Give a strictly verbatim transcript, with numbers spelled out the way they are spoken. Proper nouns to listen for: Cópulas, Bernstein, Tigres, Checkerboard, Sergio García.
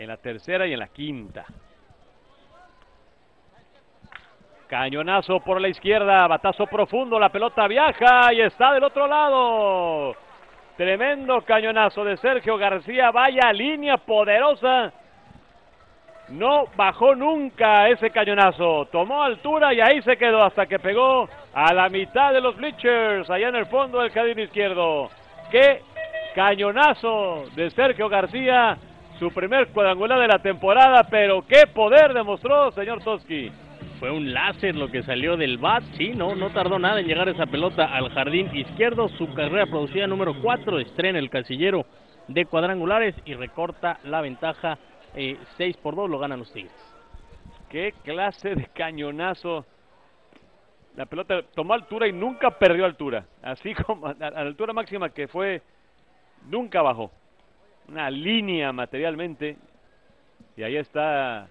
en la tercera y en la quinta. Cañonazo por la izquierda, batazo profundo, la pelota viaja y está del otro lado. Tremendo cañonazo de Sergio García, vaya línea poderosa. No bajó nunca ese cañonazo, tomó altura y ahí se quedó hasta que pegó a la mitad de los bleachers, allá en el fondo del jardín izquierdo. ¡Qué cañonazo de Sergio García! Su primer cuadrangular de la temporada, pero qué poder demostró, señor Toski. Fue un láser lo que salió del bat, sí, no, no tardó nada en llegar esa pelota al jardín izquierdo. Su carrera producida número cuatro, estrena el casillero de cuadrangulares y recorta la ventaja. Eh, seis por dos lo ganan los Tigres. Qué clase de cañonazo. La pelota tomó altura y nunca perdió altura. Así como a la altura máxima que fue, nunca bajó. Una línea materialmente. Y ahí está.